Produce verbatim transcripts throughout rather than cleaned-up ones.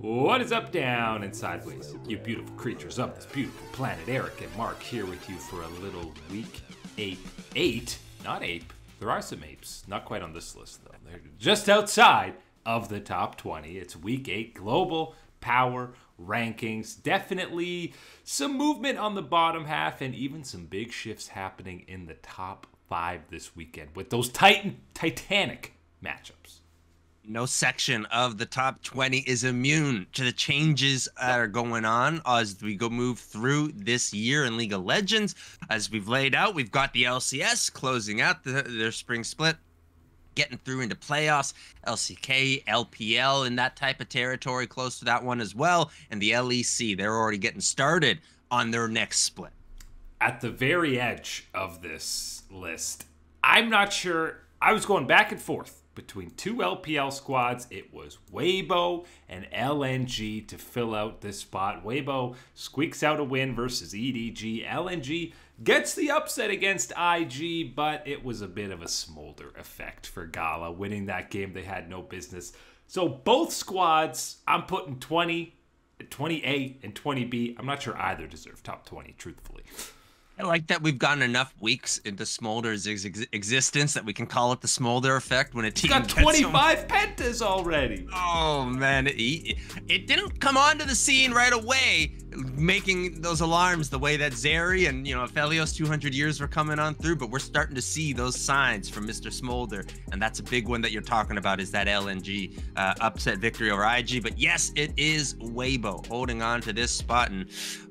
What is up, down, and sideways? You beautiful creatures of this beautiful planet. Eric and Mark here with you for a little week ape. Eight? Not ape. There are some apes. Not quite on this list, though. They're just outside of the top twenty. It's week eight global power rankings. Definitely some movement on the bottom half and even some big shifts happening in the top five this weekend with those Titan, Titanic matchups. No section of the top twenty is immune to the changes that are going on as we go move through this year in League of Legends. As we've laid out, we've got the L C S closing out the, their spring split, getting through into playoffs, L C K, L P L, in that type of territory, close to that one as well. And the L E C, they're already getting started on their next split. At the very edge of this list, I'm not sure. I was going back and forth between two L P L squads. It was Weibo and L N G to fill out this spot. Weibo squeaks out a win versus E D G. L N G gets the upset against I G, but it was a bit of a Smolder effect for Gala, winning that game they had no business. So both squads, I'm putting twenty, twenty A and twenty B. I'm not sure either deserve top twenty, truthfully. I like that we've gotten enough weeks into Smolder's ex existence that we can call it the Smolder effect when a team got twenty-five some... pentas already. Oh, man. It, it didn't come onto the scene right away, making those alarms the way that Zeri and, you know, Aphelios two hundred years were coming on through, but we're starting to see those signs from Mister Smolder, and that's a big one that you're talking about, is that L N G uh, upset victory over I G. But yes, it is Weibo holding on to this spot, and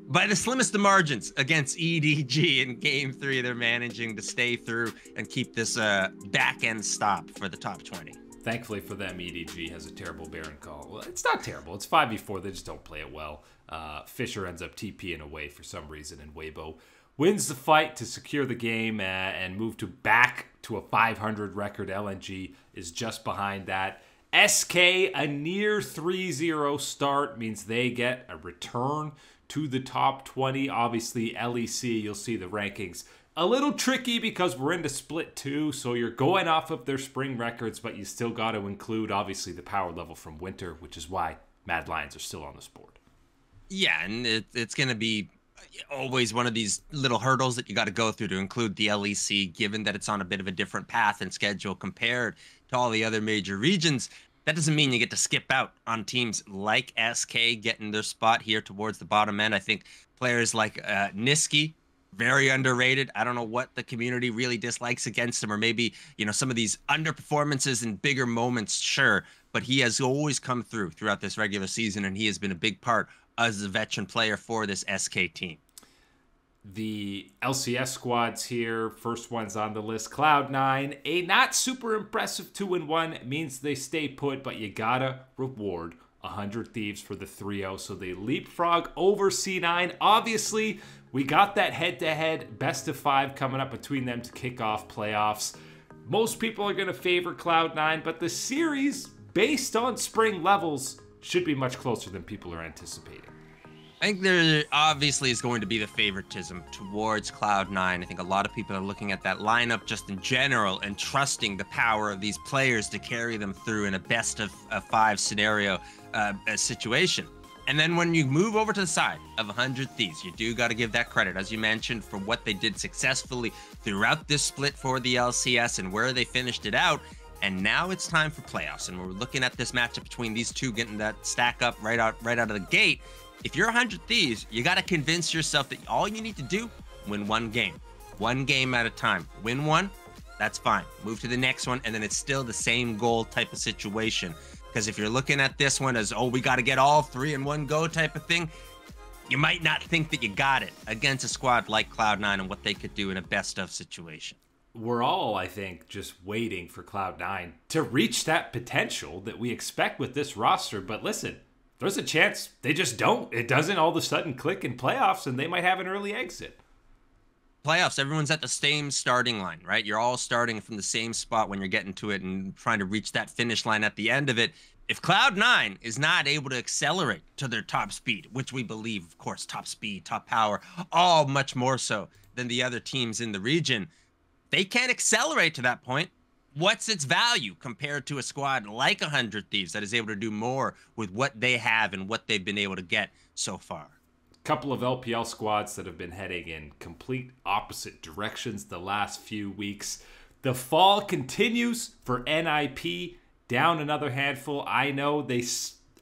by the slimmest of margins against E D G in game three, they're managing to stay through and keep this uh, back end stop for the top twenty. Thankfully for them, E D G has a terrible Baron call. Well, it's not terrible. It's five v four. They just don't play it well. Uh, Fisher ends up TPing away for some reason, and Weibo wins the fight to secure the game and move to back to a five hundred record. L N G is just behind that. S K, a near three zero start, means they get a return to the top twenty. Obviously, L E C, you'll see the rankings a little tricky because we're into split two, so you're going off of their spring records, but you still got to include, obviously, the power level from winter, which is why Mad Lions are still on this board. Yeah, and it, it's going to be always one of these little hurdles that you got to go through to include the L E C, given that it's on a bit of a different path and schedule compared to all the other major regions. That doesn't mean you get to skip out on teams like S K getting their spot here towards the bottom end. I think players like uh, Niski, very underrated. I don't know what the community really dislikes against him, or maybe, you know, some of these underperformances in bigger moments, sure. But he has always come through throughout this regular season, and he has been a big part as a veteran player for this S K team. The L C S squads here, first one's on the list. Cloud nine, a not super impressive two and one, means they stay put, but you gotta reward one hundred Thieves for the three oh, so they leapfrog over C nine. Obviously, we got that head-to-head best of five coming up between them to kick off playoffs. Most people are gonna favor Cloud nine, but the series, based on spring levels, should be much closer than people are anticipating. I think there obviously is going to be the favoritism towards Cloud nine. I think a lot of people are looking at that lineup just in general and trusting the power of these players to carry them through in a best of a five scenario uh, situation. And then when you move over to the side of one hundred Thieves, you do got to give that credit, as you mentioned, for what they did successfully throughout this split for the L C S and where they finished it out. And now it's time for playoffs. And we're looking at this matchup between these two, getting that stack up right out, right out of the gate. If you're one hundred Thieves, you got to convince yourself that all you need to do, win one game, one game at a time. Win one, that's fine. Move to the next one, and then it's still the same goal type of situation. Because if you're looking at this one as, oh, we got to get all three in one go type of thing, you might not think that you got it against a squad like Cloud nine and what they could do in a best of situation. We're all, I think, just waiting for Cloud nine to reach that potential that we expect with this roster. But listen, there's a chance they just don't. It doesn't all of a sudden click in playoffs, and they might have an early exit. Playoffs, everyone's at the same starting line, right? You're all starting from the same spot when you're getting to it and trying to reach that finish line at the end of it. If Cloud nine is not able to accelerate to their top speed, which we believe, of course, top speed, top power, all much more so than the other teams in the region, they can't accelerate to that point. what's its value compared to a squad like one hundred Thieves that is able to do more with what they have and what they've been able to get so far? Couple of L P L squads that have been heading in complete opposite directions the last few weeks. The fall continues for N I P, down another handful. I know they,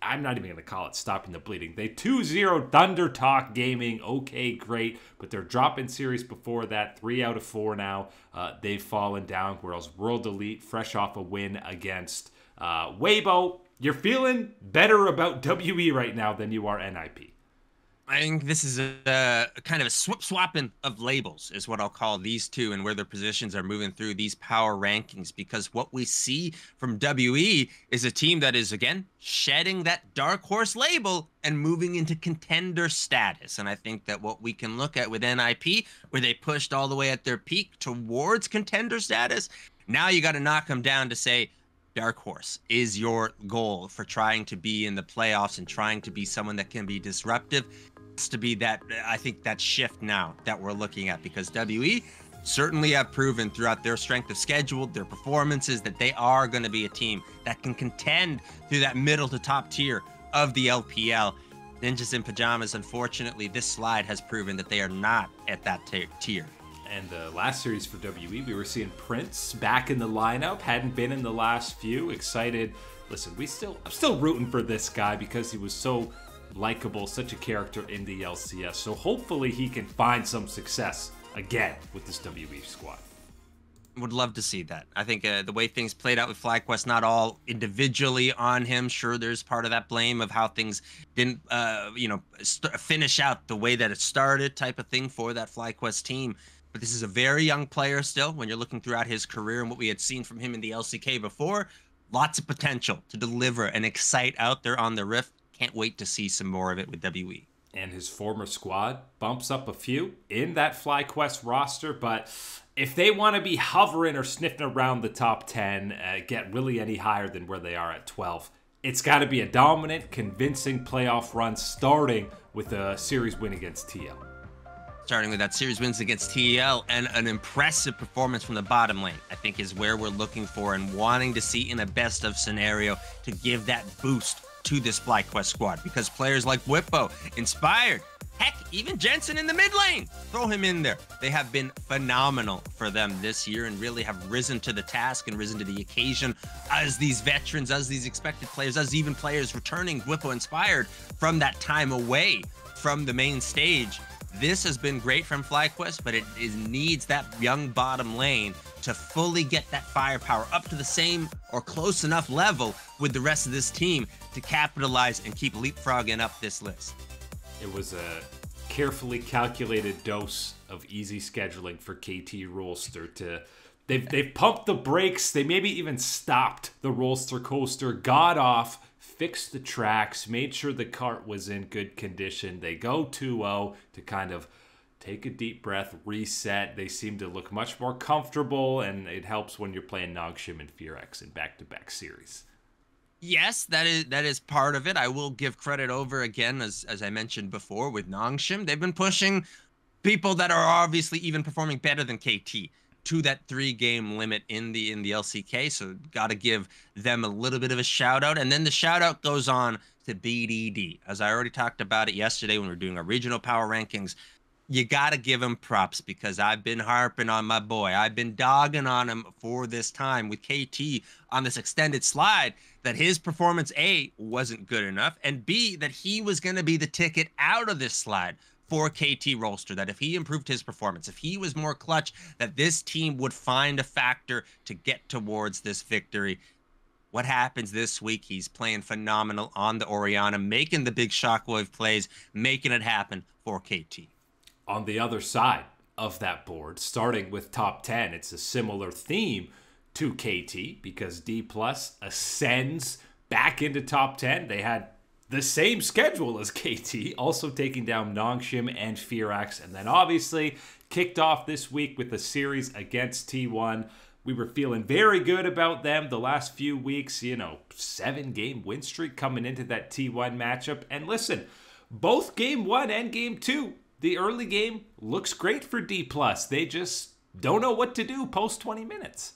I'm not even going to call it stopping the bleeding. They two zero Thunder Talk Gaming. Okay, great. But they're dropping series before that. Three out of four now. Uh, they've fallen down. Whereas World Elite, fresh off a win against uh, Weibo. You're feeling better about W E right now than you are N I P. I think this is a, a kind of a swip swapping of labels is what I'll call these two and where their positions are moving through these power rankings, because what we see from W E is a team that is, again, shedding that dark horse label and moving into contender status. And I think that what we can look at with N I P, where they pushed all the way at their peak towards contender status, now you got to knock them down to say, dark horse is your goal for trying to be in the playoffs and trying to be someone that can be disruptive. To be that, I think that shift now that we're looking at, because W E certainly have proven throughout their strength of schedule, their performances, that they are going to be a team that can contend through that middle to top tier of the L P L. Ninjas in pajamas, unfortunately, this slide has proven that they are not at that tier. And the last series for W E, we were seeing Prince back in the lineup, hadn't been in the last few. Excited. Listen, we still, I'm still rooting for this guy because he was so likable, such a character in the L C S. So hopefully he can find some success again with this W E squad. Would love to see that. I think uh, the way things played out with FlyQuest, not all individually on him. Sure, there's part of that blame of how things didn't, uh, you know, finish out the way that it started, type of thing for that FlyQuest team. But this is a very young player still when you're looking throughout his career and what we had seen from him in the L C K before. Lots of potential to deliver and excite out there on the rift. Can't wait to see some more of it with W E. And his former squad bumps up a few in that FlyQuest roster, but if they want to be hovering or sniffing around the top ten, uh, get really any higher than where they are at twelve, it's got to be a dominant, convincing playoff run starting with a series win against T L. Starting with that series wins against T L and an impressive performance from the bottom lane, I think is where we're looking for and wanting to see in a best of scenario to give that boost to this FlyQuest squad, because players like Whippo, Inspired, heck, even Jensen in the mid lane, throw him in there. They have been phenomenal for them this year and really have risen to the task and risen to the occasion as these veterans, as these expected players, as even players returning Whippo, Inspired from that time away from the main stage. This has been great from FlyQuest, but it, it needs that young bottom lane to fully get that firepower up to the same or close enough level with the rest of this team to capitalize and keep leapfrogging up this list. It was a carefully calculated dose of easy scheduling for K T Rolster to... They've, they've pumped the brakes. They maybe even stopped the Rolster coaster, got off, fixed the tracks, made sure the cart was in good condition. They go two oh to kind of take a deep breath, reset. They seem to look much more comfortable, and it helps when you're playing Nongshim and Fear X in back-to-back series. Yes, that is that is part of it. I will give credit over again, as, as I mentioned before, with Nongshim. They've been pushing people that are obviously even performing better than K T to that three-game limit in the in the L C K, so got to give them a little bit of a shout-out. And then the shout-out goes on to B D D. As I already talked about it yesterday when we were doing our regional power rankings, you got to give him props, because I've been harping on my boy. I've been dogging on him for this time with K T on this extended slide, that his performance, A, wasn't good enough, and B, that he was going to be the ticket out of this slide for K T Rolster, that if he improved his performance, if he was more clutch, that this team would find a factor to get towards this victory. What happens this week? He's playing phenomenal on the Orianna, making the big shockwave plays, making it happen for K T. On the other side of that board, starting with top ten, it's a similar theme to K T, because DPlus ascends back into top ten. They had the same schedule as K T, also taking down Nongshim and Fear X, and then obviously kicked off this week with a series against T one. We were feeling very good about them the last few weeks, you know, seven-game win streak coming into that T one matchup. And listen, both game one and game two, the early game looks great for DPlus. They just don't know what to do post twenty minutes.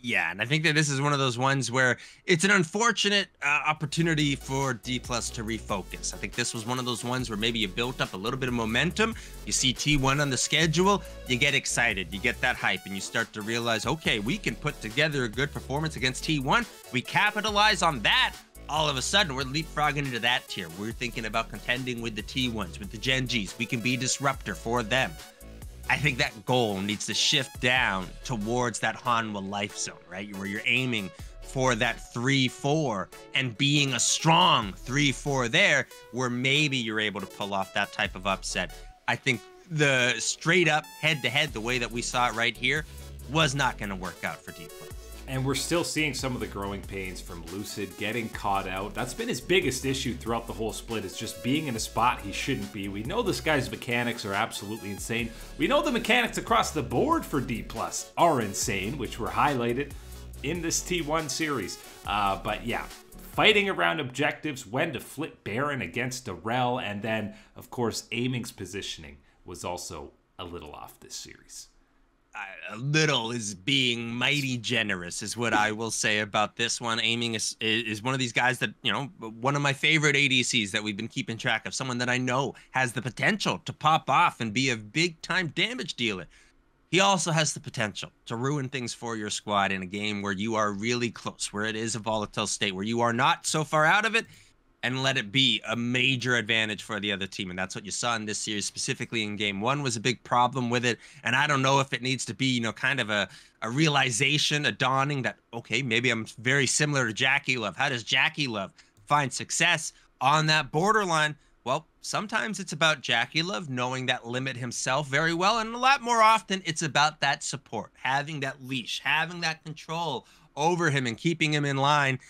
Yeah, and I think that this is one of those ones where it's an unfortunate uh, opportunity for DPlus to refocus. I think this was one of those ones where maybe you built up a little bit of momentum, you see T one on the schedule, you get excited, you get that hype, and you start to realize, okay, we can put together a good performance against T one. We capitalize on that. All of a sudden, we're leapfrogging into that tier. We're thinking about contending with the T ones, with the Gen Gs. We can be disruptor for them. I think that goal needs to shift down towards that Hanwha life zone, right? Where you're aiming for that three four and being a strong three four there, where maybe you're able to pull off that type of upset. I think the straight up head to head, the way that we saw it right here, was not going to work out for DPlus. And we're still seeing some of the growing pains from Lucid getting caught out. That's been his biggest issue throughout the whole split, is just being in a spot he shouldn't be. We know this guy's mechanics are absolutely insane. We know the mechanics across the board for DPlus are insane, which were highlighted in this T one series. Uh, but yeah, fighting around objectives, when to flip Baron against Darrell, and then, of course, Aiming's positioning was also a little off this series. A little is being mighty generous, is what I will say about this one. Aiming is, is one of these guys that, you know, one of my favorite A D Cs that we've been keeping track of, someone that I know has the potential to pop off and be a big-time damage dealer. He also has the potential to ruin things for your squad in a game where you are really close, where it is a volatile state, where you are not so far out of it, and let it be a major advantage for the other team. And that's what you saw in this series, specifically in game one, was a big problem with it. And I don't know if it needs to be, you know, kind of a, a realization, a dawning that, okay, maybe I'm very similar to Jackie Love. How does Jackie Love find success on that borderline? Well, sometimes it's about Jackie Love knowing that limit himself very well. And a lot more often, it's about that support, having that leash, having that control over him and keeping him in line.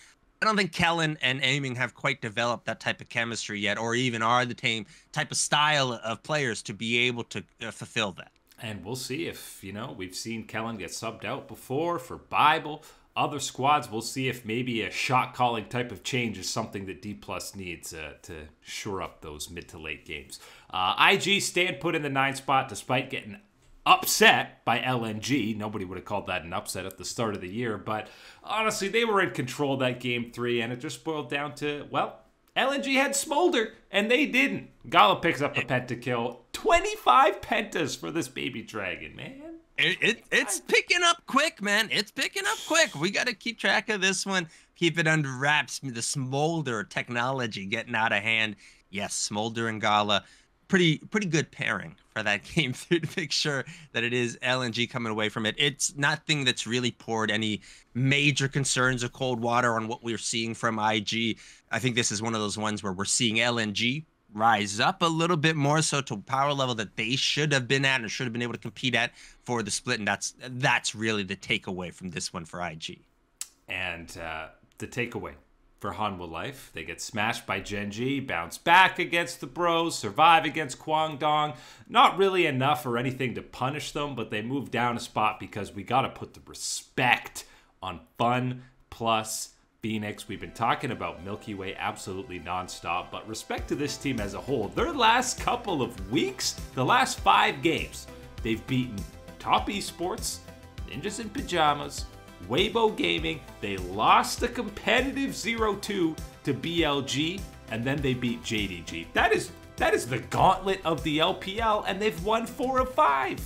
I don't think Kellen and Aiming have quite developed that type of chemistry yet, or even are the same type of style of players to be able to uh, fulfill that. And we'll see if, you know, we've seen Kellen get subbed out before for Bible. Other squads, we'll see if maybe a shot-calling type of change is something that DPlus needs uh, to shore up those mid to late games. Uh, I G staying put in the nine spot despite getting upset by L N G. Nobody would have called that an upset at the start of the year, but honestly, they were in control that game three, and it just boiled down to, well, L N G had Smolder, and they didn't. Gala picks up a pentakill. twenty-five pentas for this baby dragon, man. It, it, it's picking up quick, man. It's picking up quick. We got to keep track of this one. Keep it under wraps. The Smolder technology getting out of hand. Yes, Smolder and Gala. Pretty pretty good pairing for that game through to make sure that it is L N G coming away from it. It's nothing that's really poured any major concerns of cold water on what we're seeing from I G. I think this is one of those ones where we're seeing L N G rise up a little bit more so to a power level that they should have been at and should have been able to compete at for the split. And that's, that's really the takeaway from this one for I G. And uh, the takeaway for Hanwha Life, they get smashed by Gen G, bounce back against the Bros, survive against Kwangdong. Not really enough or anything to punish them, but they move down a spot because we got to put the respect on FunPlus Phoenix. We've been talking about Milky Way absolutely nonstop, but respect to this team as a whole. Their last couple of weeks, the last five games, they've beaten Top Esports, Ninjas in Pajamas, Weibo Gaming, they lost a competitive zero two to B L G, and then they beat J D G. That is that is the gauntlet of the L P L, and they've won four of five.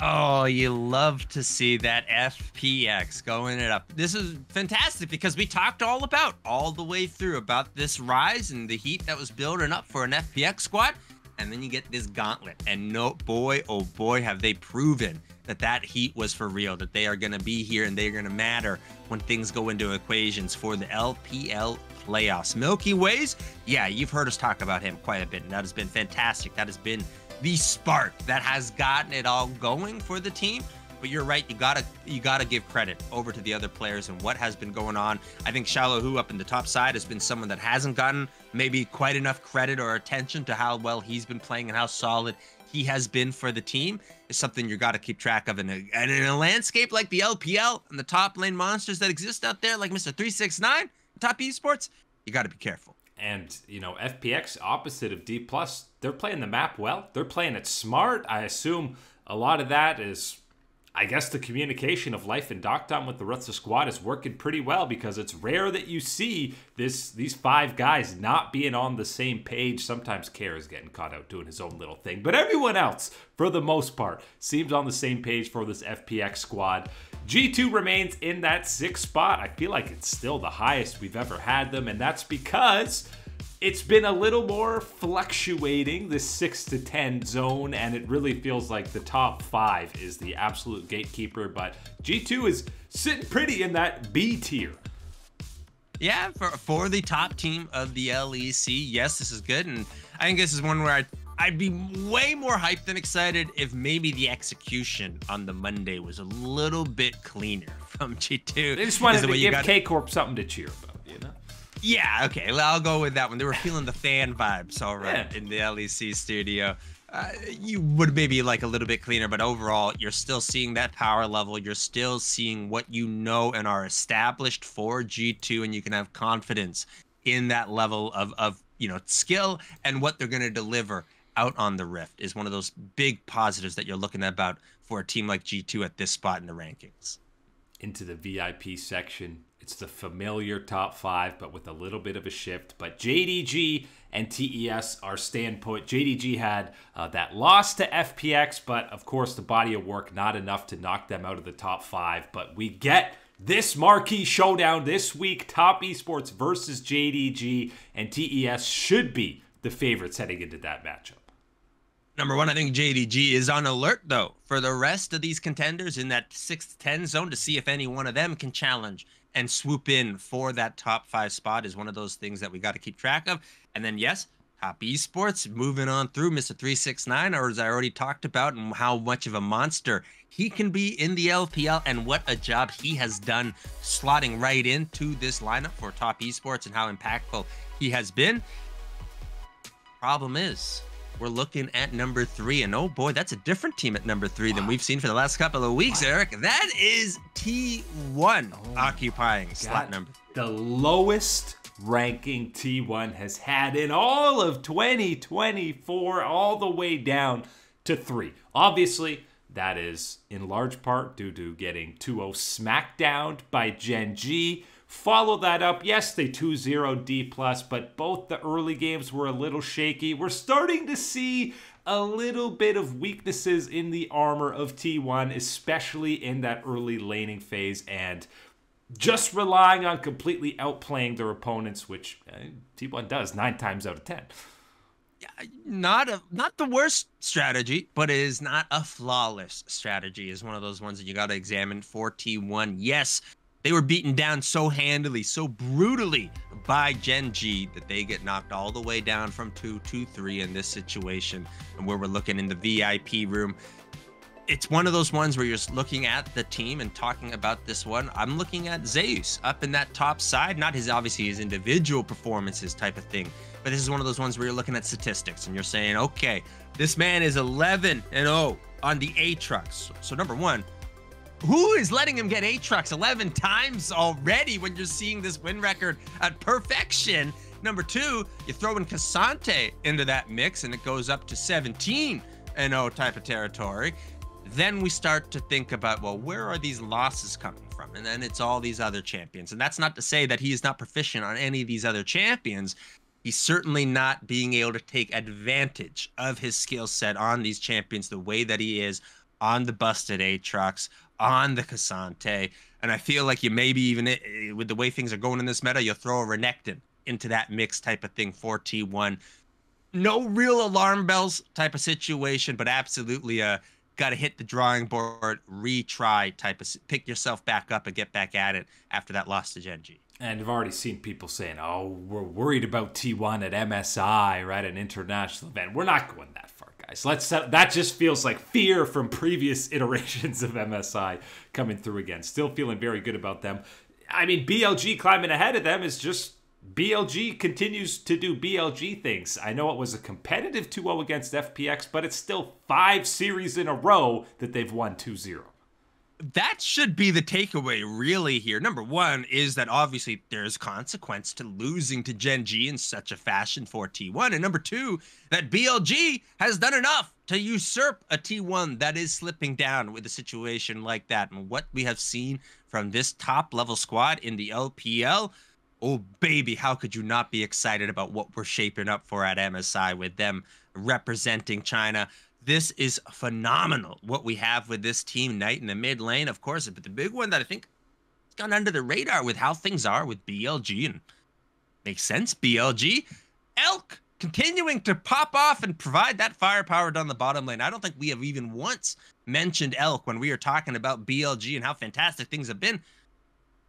Oh, you love to see that. F P X going it up. This is fantastic because we talked all about, all the way through, about this rise and the heat that was building up for an F P X squad, and then you get this gauntlet, and no, boy, oh boy, have they proven that that heat was for real, that they are going to be here and they're going to matter when things go into equations for the L P L playoffs. Milky Ways, yeah, you've heard us talk about him quite a bit, and that has been fantastic. That has been the spark that has gotten it all going for the team. But you're right, you gotta you gotta give credit over to the other players and what has been going on. I think Shallahu up in the top side has been someone that hasn't gotten maybe quite enough credit or attention to how well he's been playing and how solid he has been for the team. Is something you got to keep track of in a, and in a landscape like the L P L and the top lane monsters that exist out there, like Mister three six nine, Top Esports. You got to be careful. And you know, F P X, opposite of DPlus, they're playing the map well. They're playing it smart. I assume a lot of that is, I guess the communication of Life and Doctom with the rest of the squad is working pretty well, because it's rare that you see this these five guys not being on the same page. Sometimes Care is getting caught out doing his own little thing, but everyone else, for the most part, seems on the same page for this F P X squad. G two remains in that sixth spot. I feel like it's still the highest we've ever had them, and that's because it's been a little more fluctuating, the six to ten zone, and it really feels like the top five is the absolute gatekeeper, but G two is sitting pretty in that B tier. Yeah, for, for the top team of the L E C, yes, this is good, and I think this is one where I'd, I'd be way more hyped than excited if maybe the execution on the Monday was a little bit cleaner from G two. They just wanted to give K Corp something to cheer about, you know? Yeah, okay, well, I'll go with that one. They were feeling the fan vibes, all right, yeah, in the L E C studio. Uh, you would maybe like a little bit cleaner, but overall, you're still seeing that power level. You're still seeing what you know and are established for G two, and you can have confidence in that level of, of you know, skill and what they're going to deliver out on the Rift is one of those big positives that you're looking about for a team like G two at this spot in the rankings. Into the V I P section. It's the familiar top five, but with a little bit of a shift. But J D G and T E S are staying put. J D G had uh, that loss to F P X, but of course the body of work not enough to knock them out of the top five. But we get this marquee showdown this week. Top Esports versus J D G, and T E S should be the favorites heading into that matchup. Number one, I think J D G is on alert, though, for the rest of these contenders in that six to ten zone to see if any one of them can challenge and swoop in for that top five spot is one of those things that we got to keep track of. And then, yes, Top Esports moving on through Mister three six nine, or as I already talked about, and how much of a monster he can be in the L P L and what a job he has done slotting right into this lineup for Top Esports and how impactful he has been. Problem is, we're looking at number three, and oh boy, that's a different team at number three wow. than we've seen for the last couple of weeks, wow. Eric. That is T one oh occupying slot number three. The lowest ranking T one has had in all of twenty twenty-four, all the way down to three. Obviously, that is in large part due to getting two oh smackdowned by Gen G. Follow that up. Yes, they two zero DPlus, but both the early games were a little shaky. We're starting to see a little bit of weaknesses in the armor of T one, especially in that early laning phase, and just relying on completely outplaying their opponents, which T one does nine times out of ten. Not a not the worst strategy, but it is not a flawless strategy. It's one of those ones that you got to examine for T one. Yes, they were beaten down so handily, so brutally by Gen G that they get knocked all the way down from two to three in this situation. And where we're looking in the V I P room, it's one of those ones where you're looking at the team and talking about this one. I'm looking at Zeus up in that top side, not his obviously his individual performances type of thing, but this is one of those ones where you're looking at statistics and you're saying, okay, this man is eleven and oh on the Aatrox. So number one, who is letting him get Aatrox eleven times already when you're seeing this win record at perfection? Number two, you throw in Cassante into that mix and it goes up to seventeen and oh type of territory. Then we start to think about, well, where are these losses coming from? And then it's all these other champions. And that's not to say that he is not proficient on any of these other champions. He's certainly not being able to take advantage of his skill set on these champions the way that he is on the busted Aatrox, on the Cassante. And I feel like you maybe even, with the way things are going in this meta, you'll throw a Renekton into that mix type of thing for T one. No real alarm bells type of situation, but absolutely uh, got to hit the drawing board, retry type of, pick yourself back up and get back at it after that loss to Gen G. And I've already seen people saying, oh, we're worried about T one at M S I, right, an international event. We're not going that far, guys. Let's, that just feels like fear from previous iterations of M S I coming through again. Still feeling very good about them. I mean, B L G climbing ahead of them is just, B L G continues to do B L G things. I know it was a competitive two oh against F P X, but it's still five series in a row that they've won two zero. that should be the takeaway really here. Number one is that obviously there's consequence to losing to Gen G in such a fashion for T one. And number two, that B L G has done enough to usurp a T one that is slipping down with a situation like that. And what we have seen from this top level squad in the L P L, oh baby, how could you not be excited about what we're shaping up for at M S I with them representing China? This is phenomenal, what we have with this team. Knight in the mid lane, of course, but the big one that I think has gone under the radar with how things are with B L G, and makes sense, B L G. Elk continuing to pop off and provide that firepower down the bottom lane. I don't think we have even once mentioned Elk when we are talking about B L G and how fantastic things have been.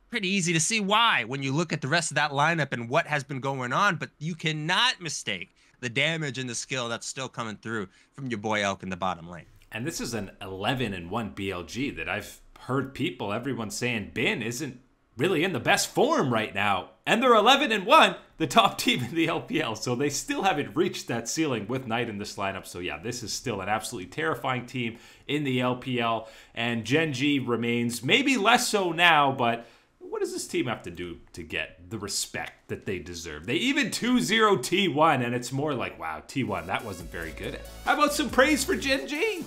Pretty easy to see why when you look at the rest of that lineup and what has been going on, but you cannot mistake the damage and the skill that's still coming through from your boy Elk in the bottom lane. And this is an eleven and one B L G that I've heard people, everyone saying Bin isn't really in the best form right now. And they're eleven and one, the top team in the L P L. So they still haven't reached that ceiling with Knight in this lineup. So yeah, this is still an absolutely terrifying team in the L P L. And Gen G remains maybe less so now, but what does this team have to do to get the respect that they deserve? They even two zero T one, and it's more like, wow, T one, that wasn't very good. How about some praise for Gen G?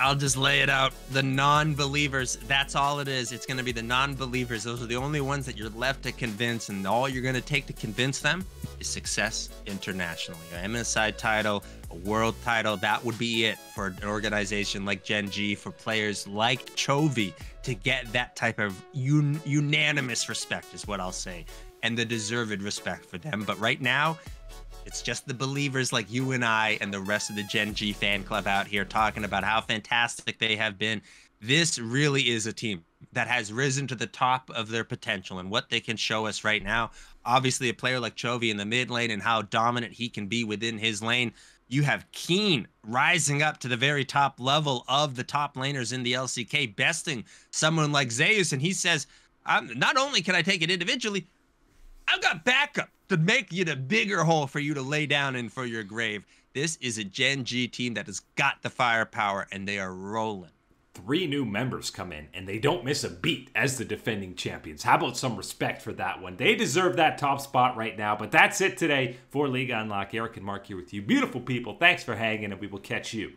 I'll just lay it out. The non-believers, that's all it is. It's going to be the non-believers. Those are the only ones that you're left to convince, and all you're going to take to convince them is success internationally. An M S I title, a world title, that would be it for an organization like Gen G, for players like Chovy to get that type of un unanimous respect is what I'll say, and the deserved respect for them. But right now, it's just the believers like you and I and the rest of the Gen G fan club out here talking about how fantastic they have been. This really is a team that has risen to the top of their potential and what they can show us right now. Obviously, a player like Chovy in the mid lane and how dominant he can be within his lane. You have Keen rising up to the very top level of the top laners in the L C K, besting someone like Zeus. And he says, I'm, not only can I take it individually, I've got backup to make you the bigger hole for you to lay down in for your grave. This is a Gen G team that has got the firepower, and they are rolling. Three new members come in, and they don't miss a beat as the defending champions. How about some respect for that one? They deserve that top spot right now, but that's it today for Liga Unlock. Eric and Mark here with you. Beautiful people, thanks for hanging, and we will catch you